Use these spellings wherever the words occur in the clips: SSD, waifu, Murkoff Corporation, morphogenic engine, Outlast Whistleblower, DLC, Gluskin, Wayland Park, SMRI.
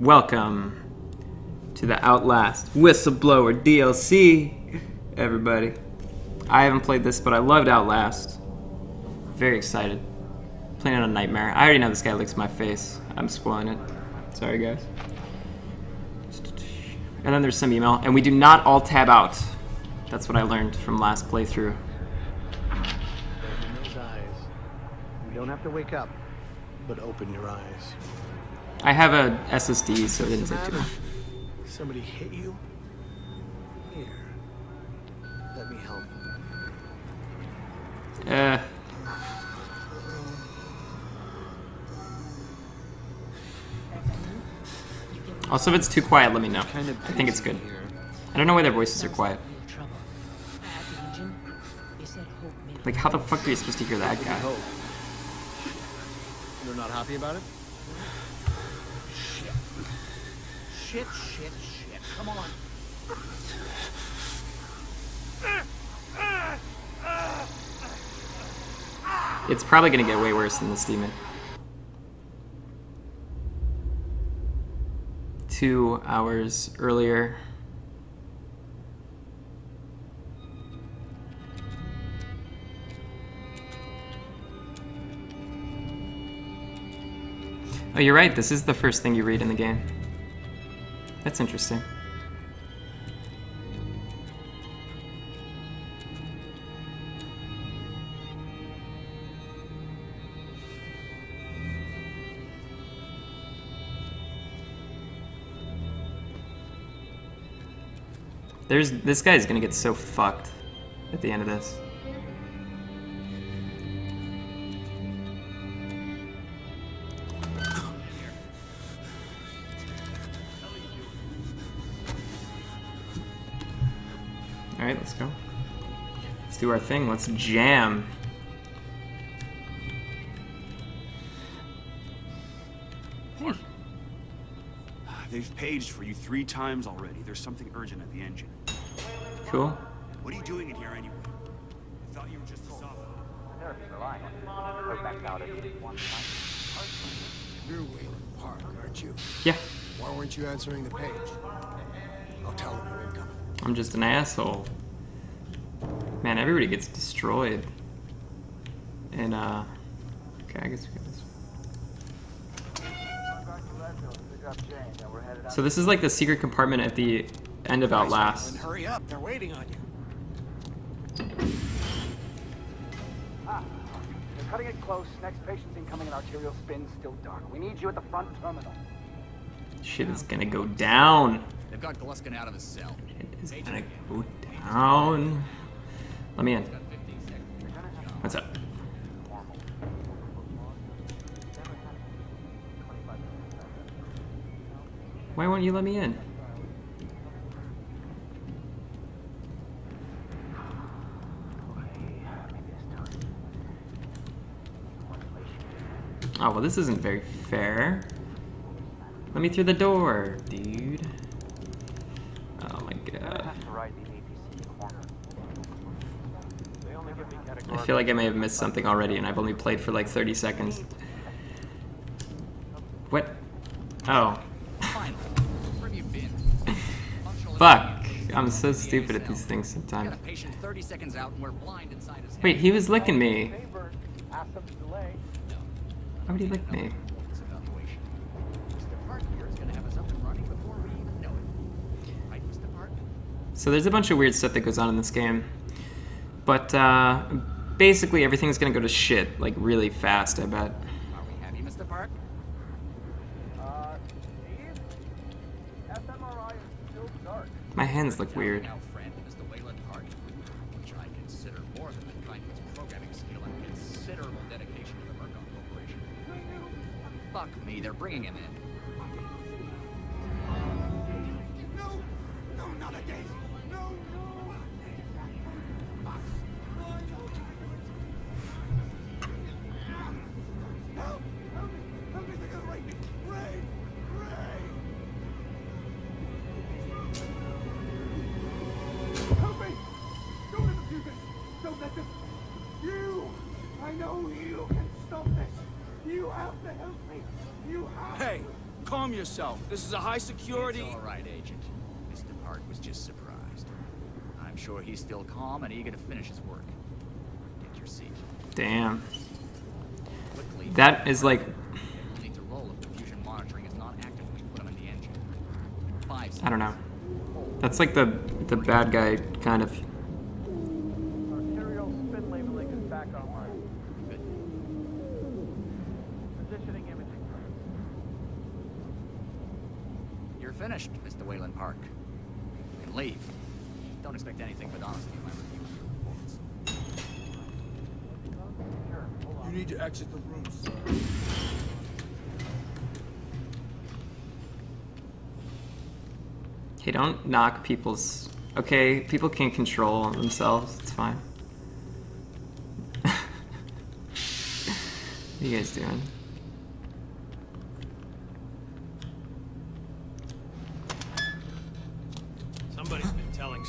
Welcome to the Outlast Whistleblower DLC, everybody. I haven't played this, but I loved Outlast. Very excited. Playing it on Nightmare. I already know this guy licks my face. I'm spoiling it. Sorry, guys. And then there's some email. And we do not all tab out. That's what I learned from last playthrough. Open those eyes. You don't have to wake up, but open your eyes. I have a SSD, so it didn't take too long. Somebody hit you? Here. Let me help. Also, if it's too quiet, let me know. I think it's good. I don't know why their voices are quiet. Like, how the fuck are you supposed to hear that guy? You're not happy about it? Shit. Shit, shit, shit. Come on. It's probably gonna get way worse than this demon. 2 hours earlier. Oh, you're right, this is the first thing you read in the game. That's interesting. This guy's gonna get so fucked at the end of this. All right, let's go. Let's do our thing. Let's jam. They've paged for you 3 times already. There's something urgent at the engine. Cool. What are you doing in here anyway? I thought you were just a software. They're relying on it. You're Wayland Park, aren't you? Yeah. Why weren't you answering the page? I'll tell them you're incoming. I'm just an asshole. Man, everybody gets destroyed. And, okay, I guess we got this one. So this is like the secret compartment at the end of Outlast. Hurry up, they're waiting on you. They're cutting it close. Next patient's incoming and arterial spin still dark. We need you at the front terminal. Shit is gonna go down. They've got Gluskin out of his cell. It is gonna go down. Let me in. What's up? Why won't you let me in? Oh, well, this isn't very fair. Let me through the door, dude. Oh my god. I feel like I may have missed something already, and I've only played for like 30 seconds. What? Oh. Fuck. I'm so stupid at these things sometimes. Wait, he was licking me. Why would he lick me? So there's a bunch of weird stuff that goes on in this game. But basically everything's gonna go to shit, like really fast, I bet. Are we heavy, Mr. Park? Steve? SMRI is still dark. My hands look weird. Fuck me, they're bringing him in. No, no, not again. No, no. Help me! Don't let them do this! Don't let them. You! I know you can stop this! You have to help me! You have to! Hey! Calm yourself. This is a high security... It's all right, Agent. Mr. Park was just surprised. I'm sure he's still calm and eager to finish his work. Get your seat. Damn. That is like... I don't know. That's like the bad guy kind of... Finished, Mr. Wayland Park. You can leave. Don't expect anything but honesty in my review of your reports. You need to exit the room, sir. Hey, don't knock people's... Okay, people can control themselves. It's fine. What are you guys doing?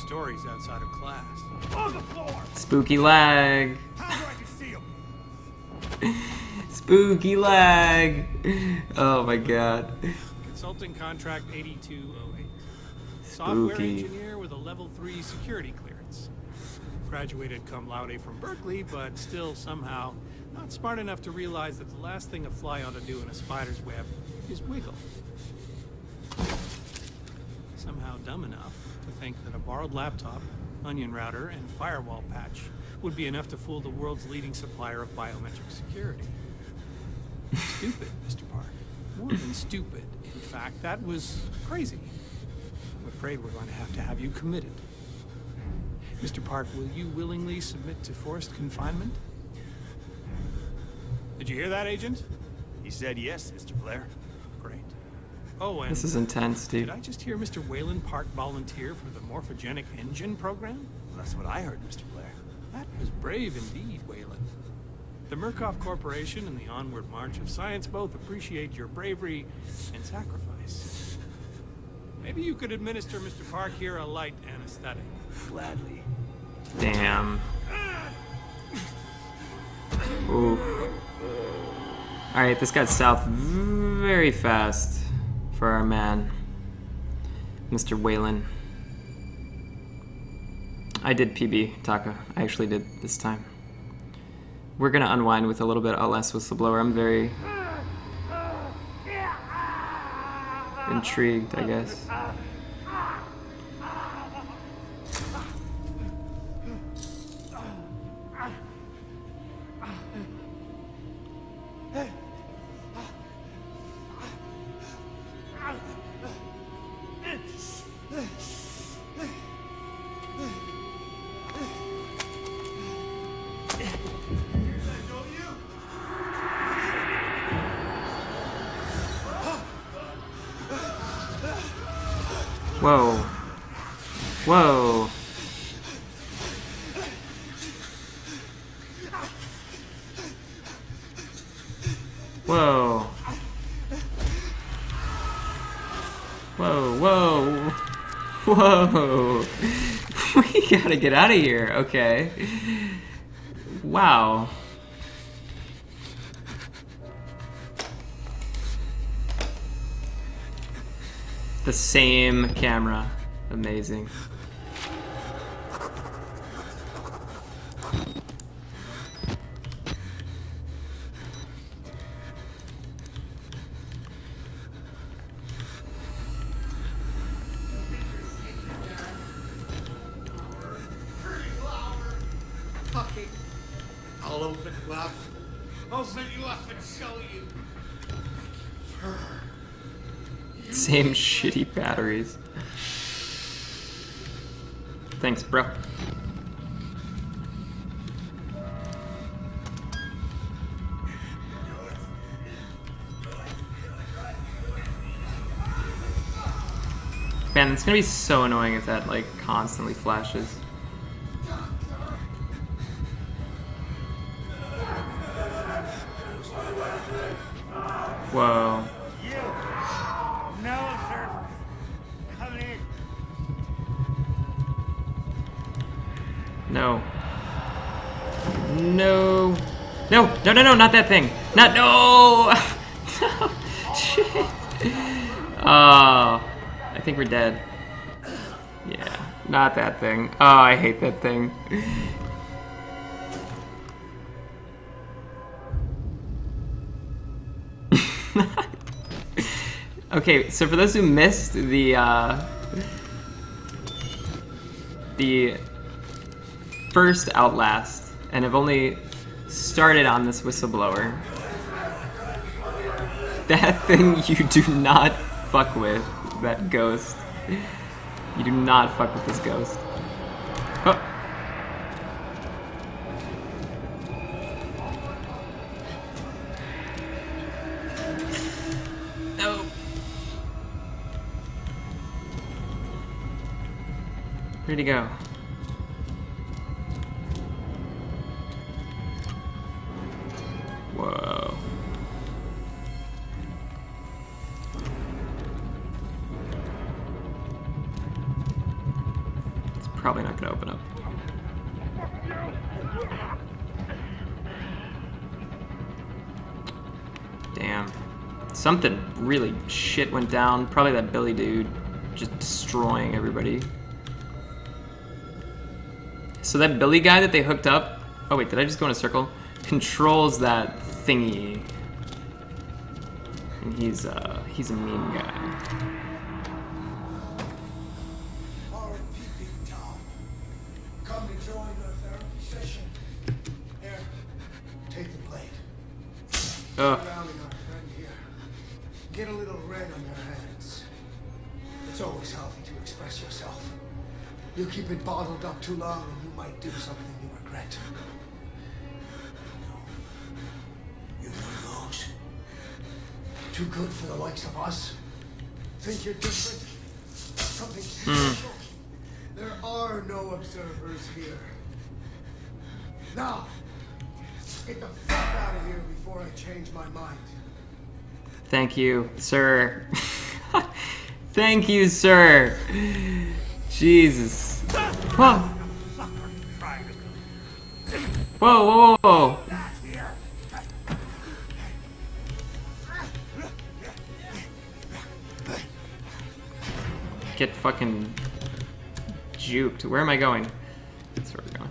Stories outside of class. On the floor. Spooky lag. I can see him. Spooky lag. Oh my god. Consulting contract 8208. Spooky. Software engineer with a level 3 security clearance. Graduated cum laude from Berkeley, but still somehow not smart enough to realize that the last thing a fly ought to do in a spider's web is wiggle. Somehow dumb enough to think that a borrowed laptop, onion router, and firewall patch would be enough to fool the world's leading supplier of biometric security. Stupid, Mr. Park. More than stupid. In fact, that was crazy. I'm afraid we're going to have you committed. Mr. Park, will you willingly submit to forced confinement? Did you hear that, Agent? He said yes, Mr. Blair. Great. Oh, and this is intense, dude. Did I just hear Mr. Wayland Park volunteer for the morphogenic engine program? Well, that's what I heard, Mr. Blair. That was brave indeed, Wayland. The Murkoff Corporation and the onward march of science both appreciate your bravery and sacrifice. Maybe you could administer Mr. Park here a light anesthetic. Gladly. Damn. Ooh. All right, this got south very fast. For our man, Mr. Whalen. I did PB, Taka. I actually did this time. We're gonna unwind with a little bit of Outlast Whistleblower. I'm very intrigued, I guess. Whoa. Whoa. Whoa. Whoa, whoa. Whoa. We gotta get out of here. Okay. Wow. The same camera. Amazing. I'll open you up. Open you up and show you. Same shitty batteries. Thanks, bro. Man, it's gonna be so annoying if that like constantly flashes. Whoa. No. No. No, no, no, no, not that thing. Not, no! Shit. I think we're dead. Yeah, not that thing. Oh, I hate that thing. Okay, so for those who missed the first Outlast, and have only started on this Whistleblower, that thing you do not fuck with, that ghost. You do not fuck with this ghost. Oh. Where'd he go? Whoa. It's probably not gonna open up. Damn. Something really shit went down. Probably that Billy dude just destroying everybody. So that Billy guy that they hooked up... Oh wait, did I just go in a circle? Controls that thingy. And he's a mean guy. Come to join our therapy session. Here, take the blade. Oh. Get a little red on your hands. It's always healthy to express yourself. You keep it bottled up too long and you might do something you regret. No. You know those. Too good for the likes of us. Think you're different? Something special. There are no observers here. Now, get the fuck out of here before I change my mind. Thank you, sir. Thank you, sir. Jesus. Whoa. Whoa, whoa, whoa. Get fucking juked. Where am I going? That's where we're going.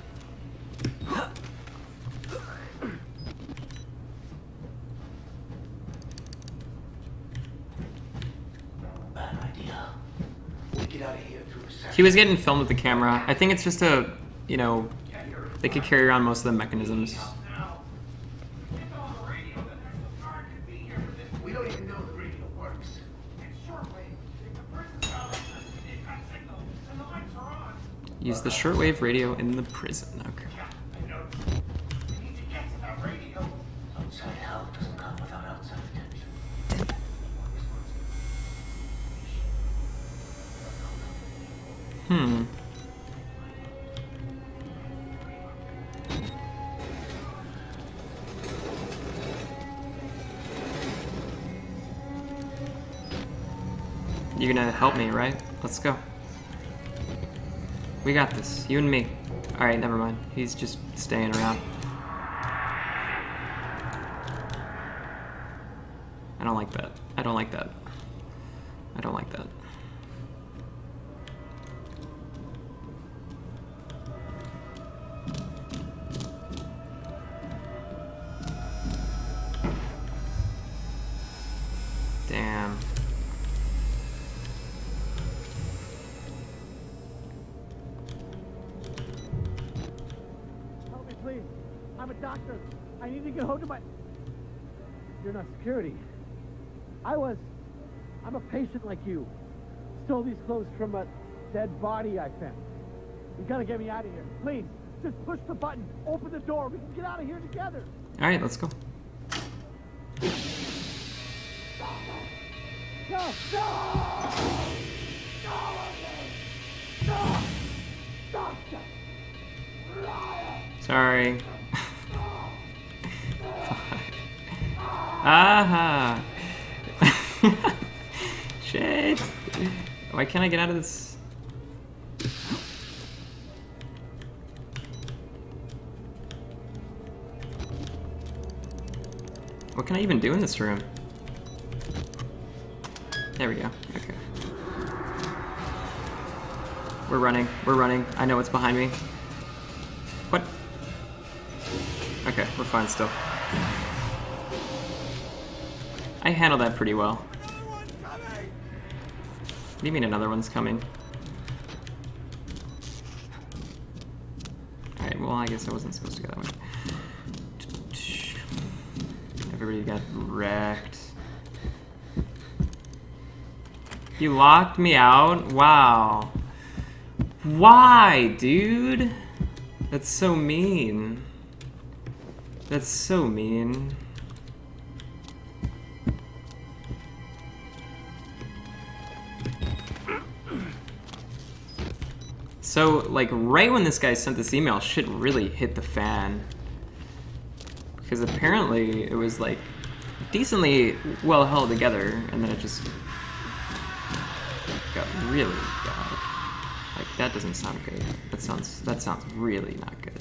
He was getting filmed with the camera. I think it's just a, you know, they could carry around most of the mechanisms. We don't even know the radio works. Use the shortwave radio in the prison. Okay. Hmm. You're gonna help me, right? Let's go. We got this. You and me. Alright, never mind. He's just staying around. I don't like that. I don't like that. I don't like that. You're not security. I'm a patient like you. Stole these clothes from a dead body I found. You gotta get me out of here. Please, just push the button. Open the door. We can get out of here together. All right, let's go. No! No! No! Stop! Sorry. Aha! Shit! Why can't I get out of this? What can I even do in this room? There we go. Okay. We're running. We're running. I know what's behind me. What? Okay, we're fine still. I handled that pretty well. What do you mean another one's coming? Alright, well I guess I wasn't supposed to go that way. Everybody got wrecked. You locked me out? Wow. Why, dude? That's so mean. That's so mean. So, like, right when this guy sent this email, shit really hit the fan. Because apparently it was, like, decently well held together, and then it just got really bad. Like, that doesn't sound great. That sounds really not good.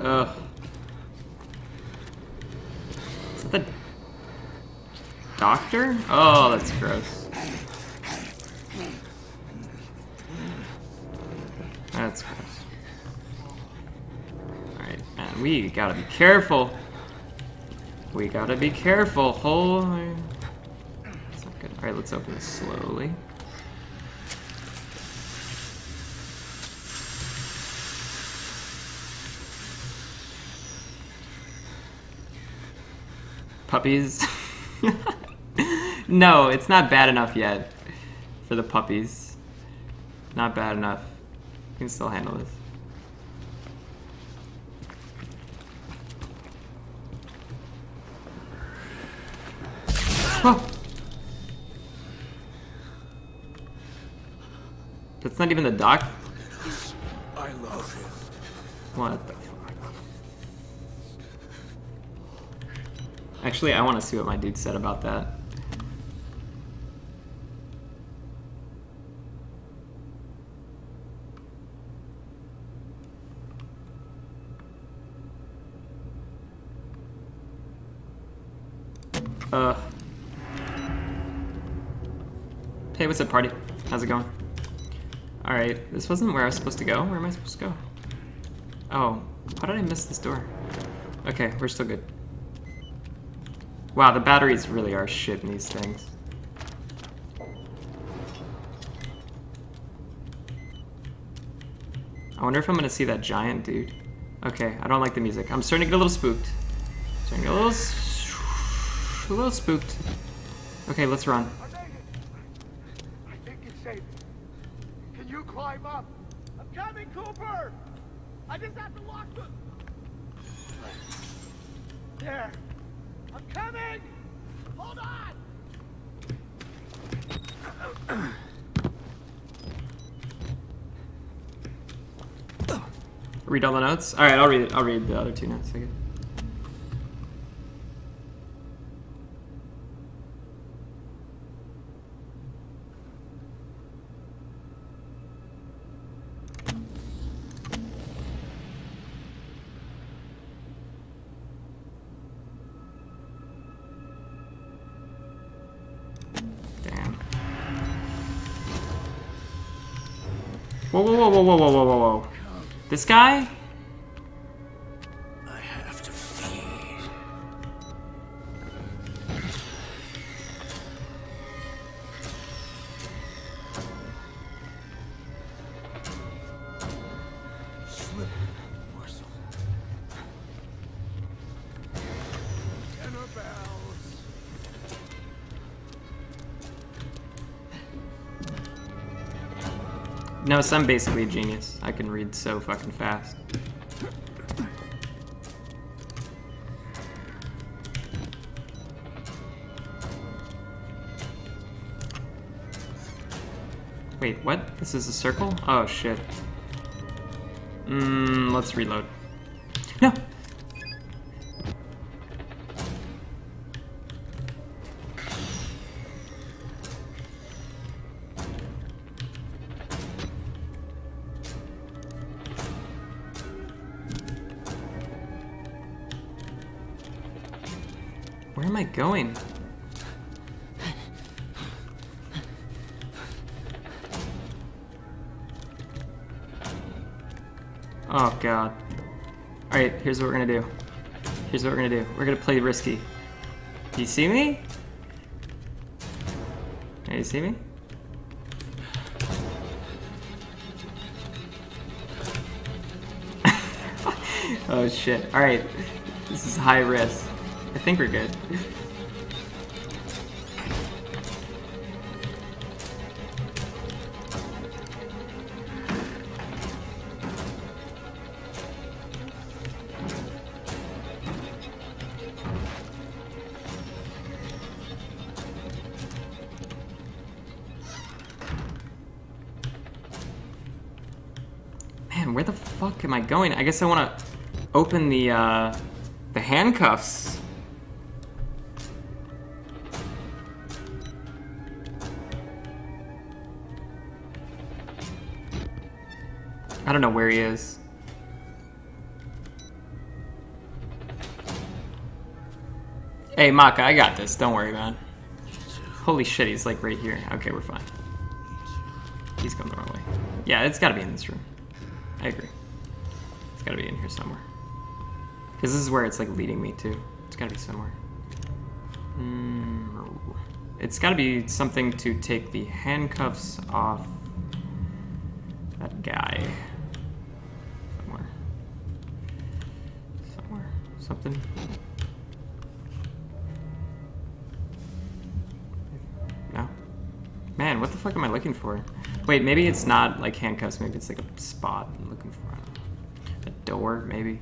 Ugh. Is that the doctor? Oh, that's gross. That's gross. Alright, man, we gotta be careful. We gotta be careful. Holy. That's not good. Alright, let's open this slowly. Puppies. No, it's not bad enough yet for the puppies. Not bad enough. You can still handle this. Oh. That's not even the doc. I love him. What the fuck? Actually, I want to see what my dude said about that. Hey, what's up, party? How's it going? Alright, this wasn't where I was supposed to go. Where am I supposed to go? Oh, how did I miss this door? Okay, we're still good. Wow, the batteries really are shit in these things. I wonder if I'm gonna see that giant dude. Okay, I don't like the music. I'm starting to get a little spooked. Starting to get a little spooked. Okay, let's run. I think it's safe. Can you climb up? I'm coming, Cooper! I just have to lock them. There. I'm coming! Hold on! Read all the notes? Alright, I'll read the other two notes, I guess. Whoa, whoa, whoa, whoa, whoa, whoa, whoa, whoa. This guy? I have to feed. Slip morsel. Cannibals. No, so I'm basically a genius. I can read so fucking fast. Wait, what? This is a circle? Oh, shit. Let's reload. No! Where am I going? Oh god. Alright, here's what we're gonna do. Here's what we're gonna do. We're gonna play risky. Do you see me? Hey, you see me? Oh shit. Alright. This is high risk. I think we're good. Man, where the fuck am I going? I guess I want to open the handcuffs. I don't know where he is. Hey, Maka, I got this. Don't worry, man. Holy shit, he's like right here. Okay, we're fine. He's going the wrong way. Yeah, it's gotta be in this room. I agree. It's gotta be in here somewhere. Because this is where it's like leading me to. It's gotta be somewhere. It's gotta be something to take the handcuffs off that guy. Somewhere. Something. No. Man, what the fuck am I looking for? Wait, maybe it's not like handcuffs. Maybe it's like a spot I'm looking for. I don't know. A door, maybe.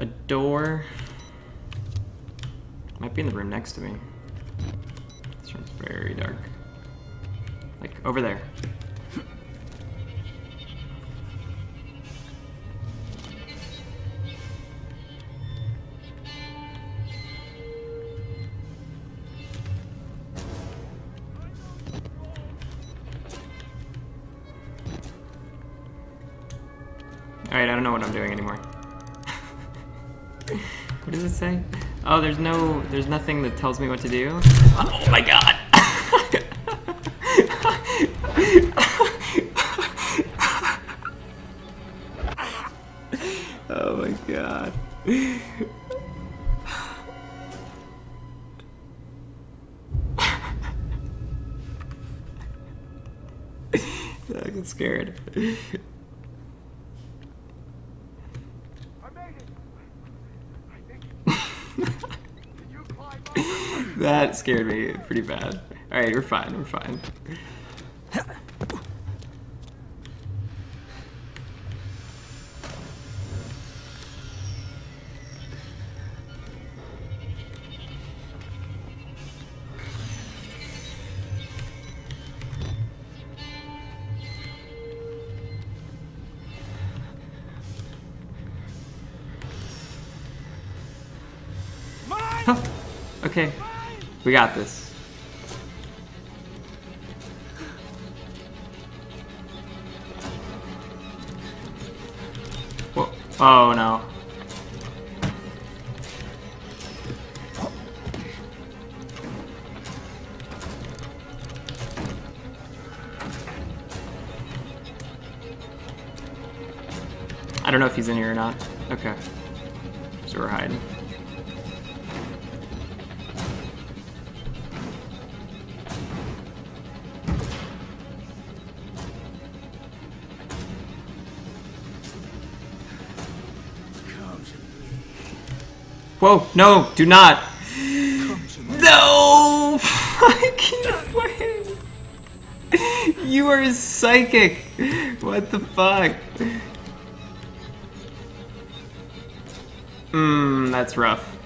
A door. Might be in the room next to me. This room's very dark. Like, over there. Alright, I don't know what I'm doing anymore. What does it say? Oh, there's nothing that tells me what to do. Oh my god! Oh my god. I get scared. That scared me pretty bad. Alright, we're fine, we're fine. Okay, we got this. Whoa. Oh no. I don't know if he's in here or not. Okay, so we're hiding. Whoa, no, do not. No, fucking way. You are psychic. What the fuck? That's rough.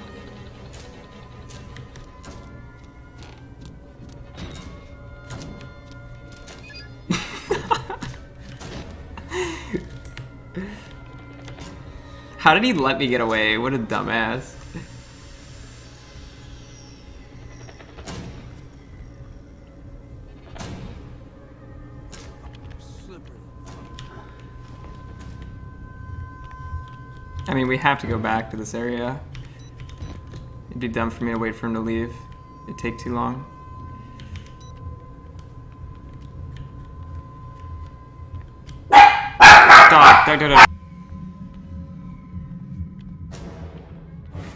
How did he let me get away? What a dumbass. I mean, we have to go back to this area. be dumb for me to wait for him to leave. It'd take too long. Dog, dog, dog.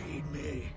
Feed me.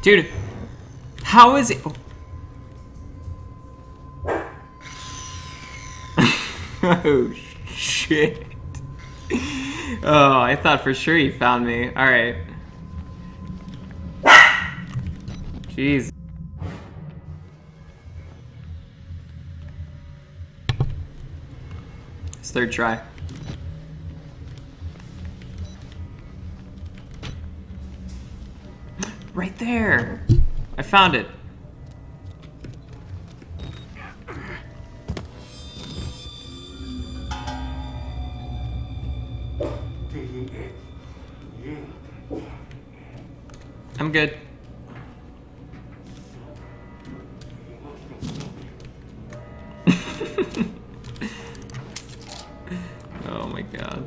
Dude, how is it? Oh, oh shit. Oh, I thought for sure he found me. Alright. Jeez. It's third try. Right there. I found it. I'm good. Oh my god.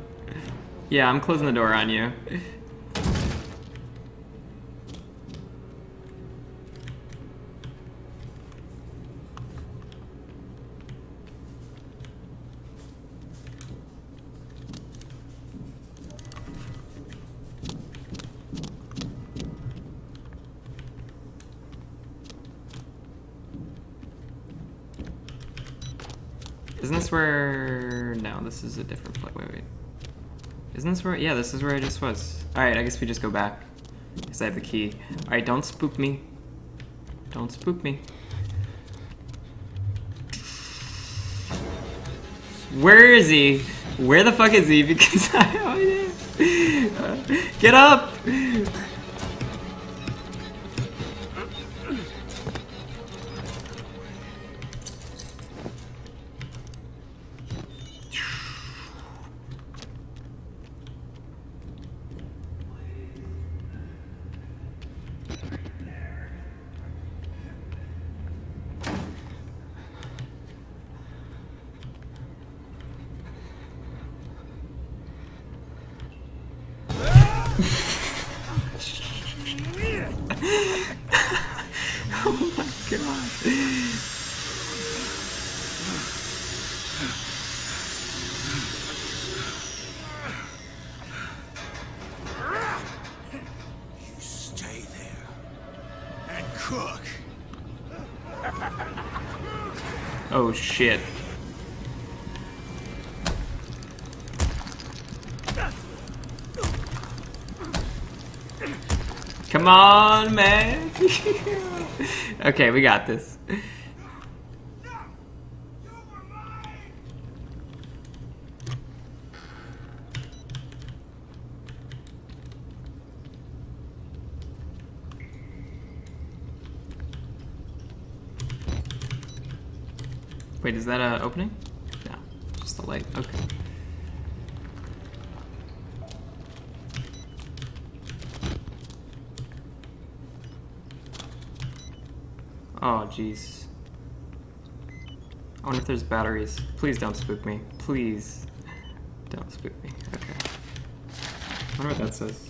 Yeah, I'm closing the door on you. Isn't this where... No, this is a different place. Wait, wait. Isn't this where... Yeah, this is where I just was. Alright, I guess we just go back. Because I have the key. Alright, don't spook me. Don't spook me. Where is he? Where the fuck is he? Because I have no idea. Get up! Oh my god. You stay there and cook. Oh shit. Come on, man. Okay, we got this. Wait, is that an opening? No, just the light. Okay. Oh, jeez. I wonder if there's batteries. Please don't spook me. Please don't spook me. Okay. I wonder what that says.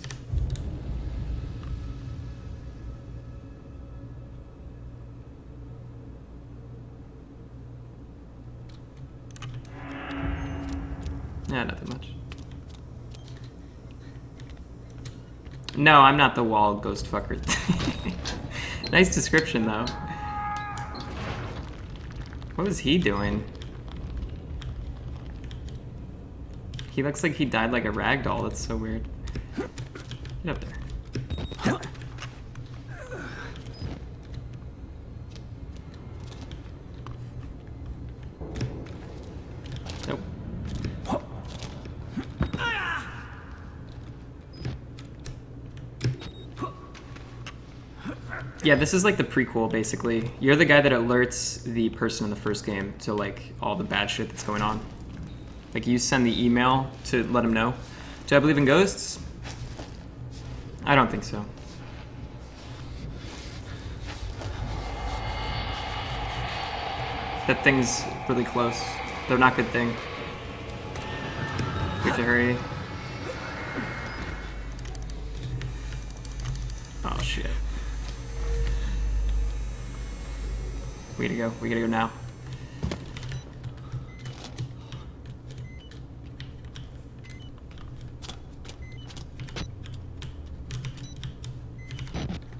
Yeah, nothing much. No, I'm not the wall ghost fucker. Nice description, though. What was he doing? He looks like he died like a ragdoll. That's so weird. Get up there. Yeah, this is like the prequel, basically. You're the guy that alerts the person in the first game to like all the bad shit that's going on. Like you send the email to let him know. Do I believe in ghosts? I don't think so. That thing's really close. They're not good thing. We have to hurry. Oh shit. We gotta go. We gotta go now.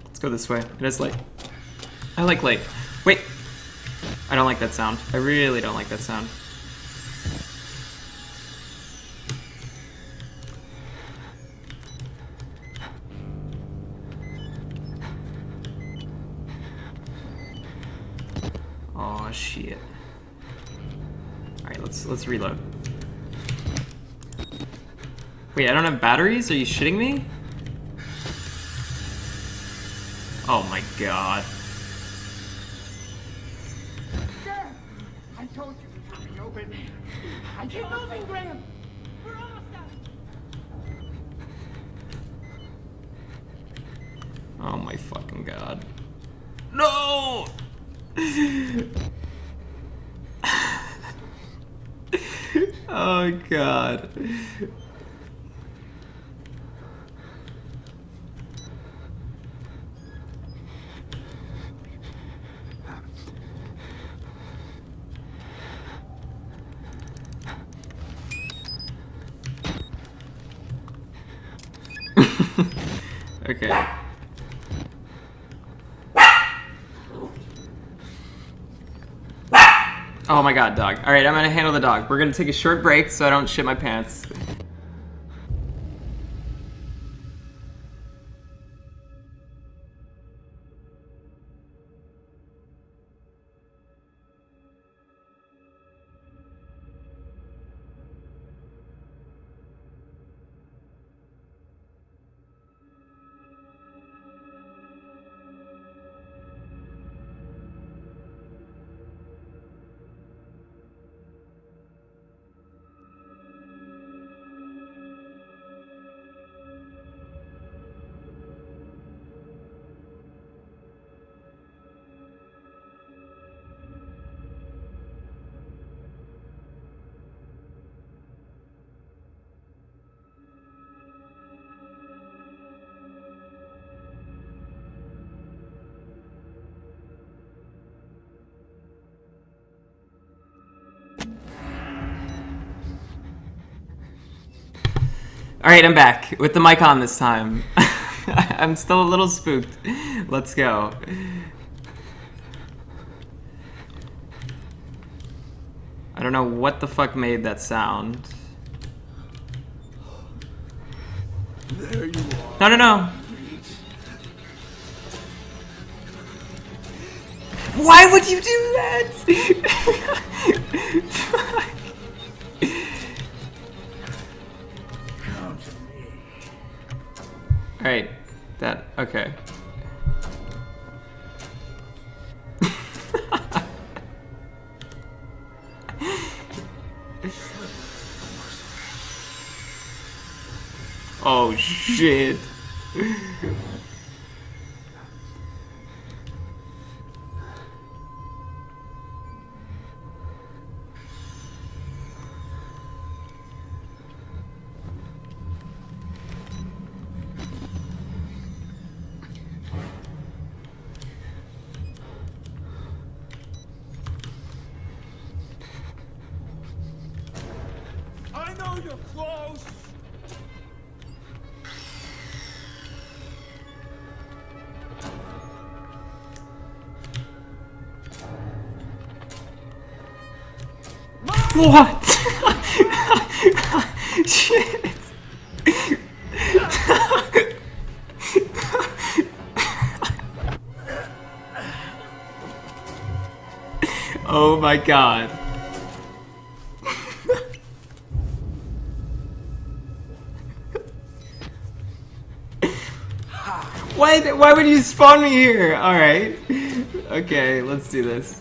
Let's go this way. It is light. I like light. Wait. I don't like that sound. I really don't like that sound. Oh shit. Alright, let's reload. Wait, I don't have batteries? Are you shitting me? Oh my god. Keep moving, Graham! We're almost out! Oh my fucking god. No! Oh god. Okay. Oh my god, dog. Alright, I'm gonna handle the dog. We're gonna take a short break so I don't shit my pants. Alright, I'm back, with the mic on this time. I'm still a little spooked. Let's go. I don't know what the fuck made that sound. There you are. No, no, no. Why would you do that? Alright, that, okay. Oh shit. You're close. What? Shit. Oh my god. What? Why would you spawn me here? Alright. Okay, let's do this.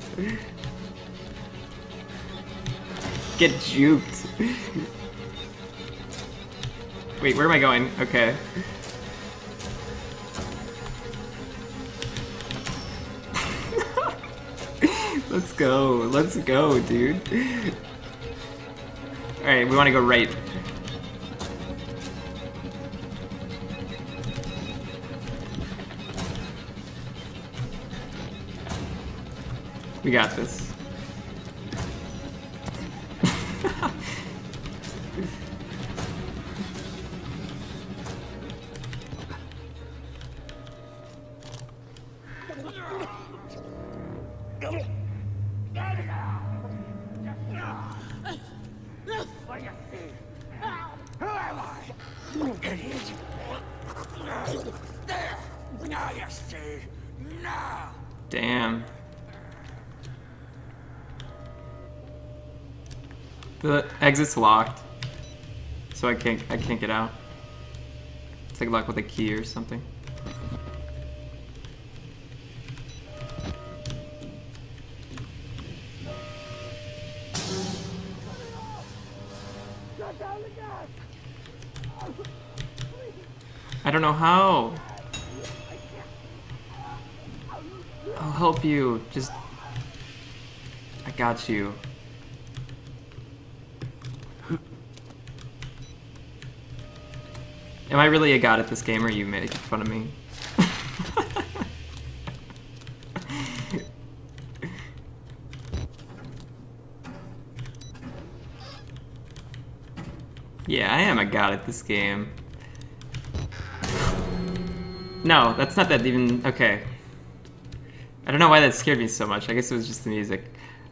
Get juked. Wait, where am I going? Okay. Let's go, dude. Alright, we want to go right. We got this. Damn. The exit's locked, so I can't get out. It's like locked with a key or something. I don't know how. I'll help you. Just, I got you. Am I really a god at this game, or are you making fun of me? Yeah, I am a god at this game. No, that's not that even... Okay. I don't know why that scared me so much. I guess it was just the music.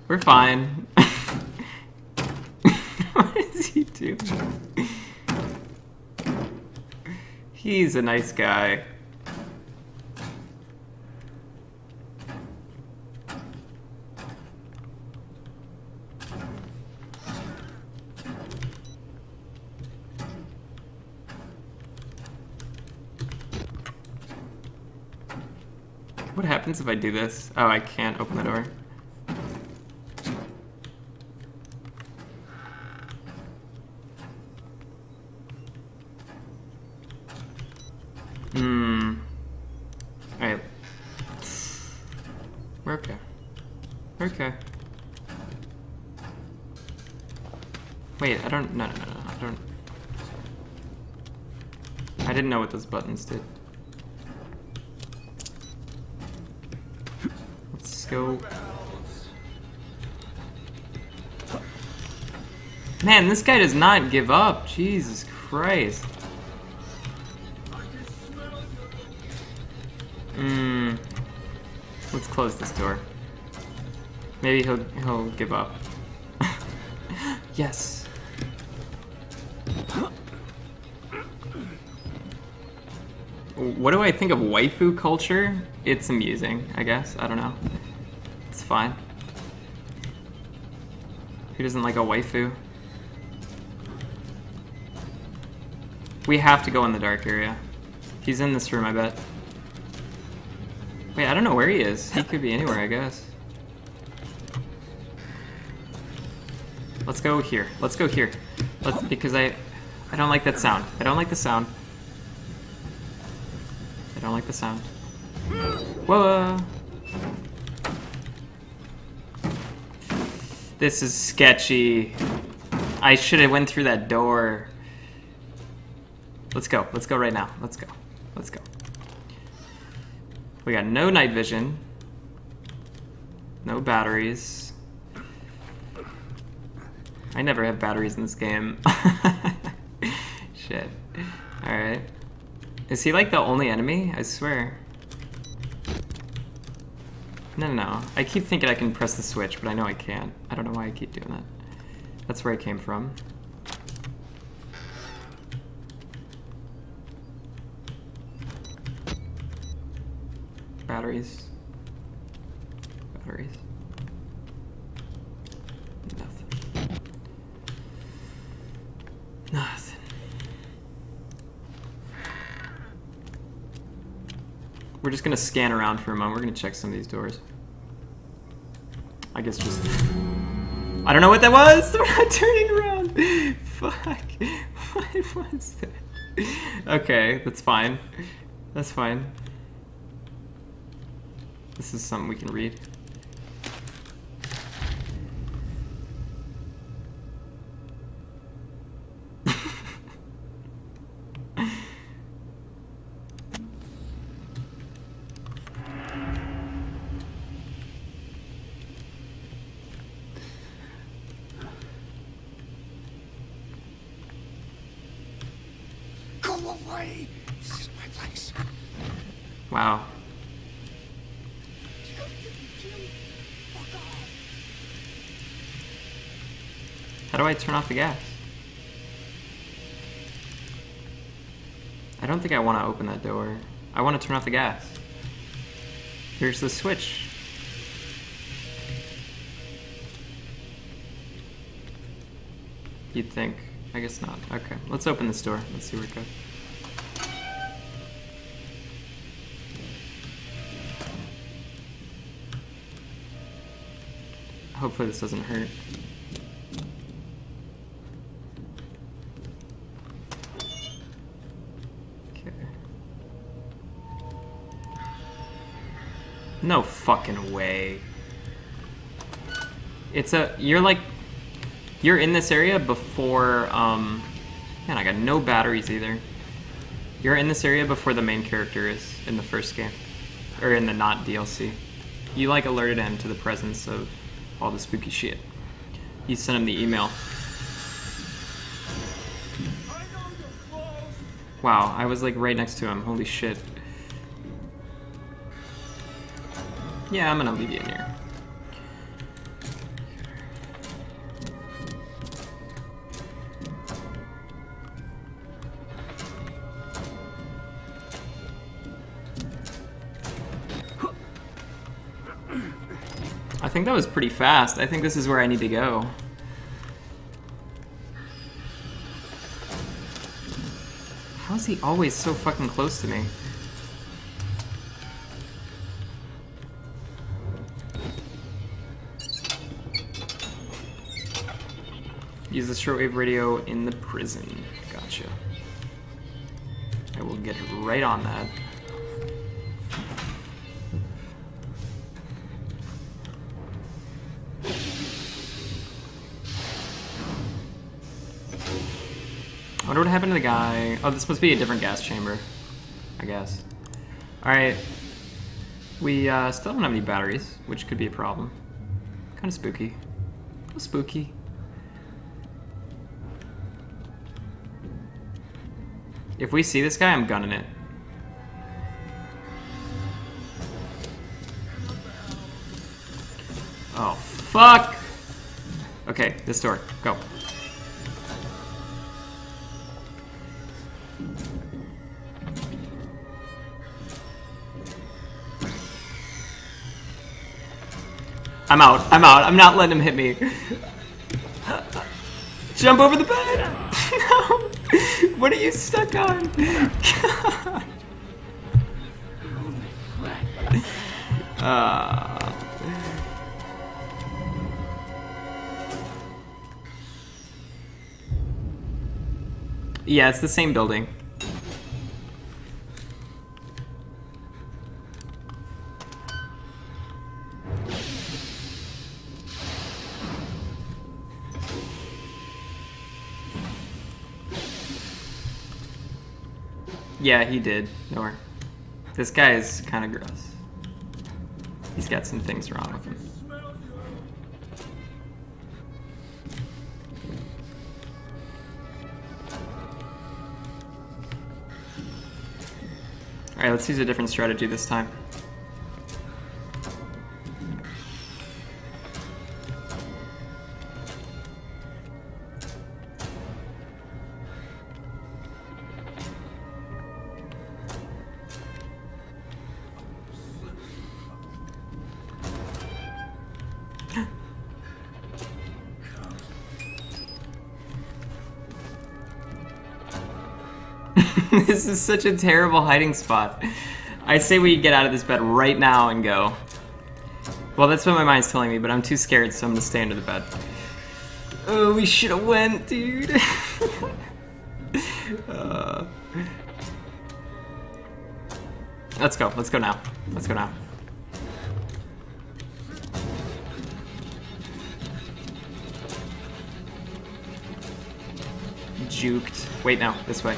We're fine. What does he do? He's a nice guy. What happens if I do this? Oh, I can't open the door. Alright. We're okay. We're okay. Wait, I don't... No, I didn't know what those buttons did. Let's go... Man, this guy does not give up. Jesus Christ. Let's close this door. Maybe he'll give up. Yes. What do I think of waifu culture? It's amusing, I guess. I don't know. It's fine. Who doesn't like a waifu? We have to go in the dark area. He's in this room, I bet. Wait, I don't know where he is. He could be anywhere, I guess. Let's go here. Let's go here. Because I don't like that sound. I don't like the sound. I don't like the sound. Whoa! This is sketchy. I should have went through that door. Let's go. Let's go right now. Let's go. Let's go. We got no night vision, no batteries. I never have batteries in this game. Shit. Alright. Is he like the only enemy? I swear. No. I keep thinking I can press the switch, but I know I can't. I don't know why I keep doing that. That's where I came from. Batteries. Nothing. We're just gonna scan around for a moment. We're gonna check some of these doors. I guess just... I don't know what that was! We're not turning around! Fuck. What was that? Okay, that's fine. That's fine. This is something we can read. Wow. How do I turn off the gas? I don't think I want to open that door. I want to turn off the gas. Here's the switch. You'd think. I guess not. Okay, let's open this door. Let's see where it goes. Hopefully this doesn't hurt. Okay. No fucking way. It's a... You're like... You're in this area before... Man, I got no batteries either. You're in this area before the main character is in the first game. Or in the not DLC. You like alerted him to the presence of all the spooky shit. You sent him the email. Wow, I was like right next to him. Holy shit. Yeah, I'm gonna leave you in here. I think that was pretty fast. I think this is where I need to go. How is he always so fucking close to me? Use the shortwave radio in the prison. Gotcha. I will get right on that. I wonder what happened to the guy. Oh, this must be a different gas chamber, I guess. Alright. We still don't have any batteries, which could be a problem. Kind of spooky. A little spooky. If we see this guy, I'm gunning it. Oh, fuck! Okay, this door. Go. I'm out. I'm out. I'm not letting him hit me. Jump over the bed. No. What are you stuck on? God. Yeah, it's the same building. Yeah, he did. No worries. This guy is kind of gross. He's got some things wrong with him. Alright, let's use a different strategy this time. This is such a terrible hiding spot. I say we get out of this bed right now and go. Well, that's what my mind's telling me, but I'm too scared, so I'm gonna stay under the bed. Oh, we should have went, dude. Let's go. Let's go now. Let's go now. Juked. Wait, no. This way.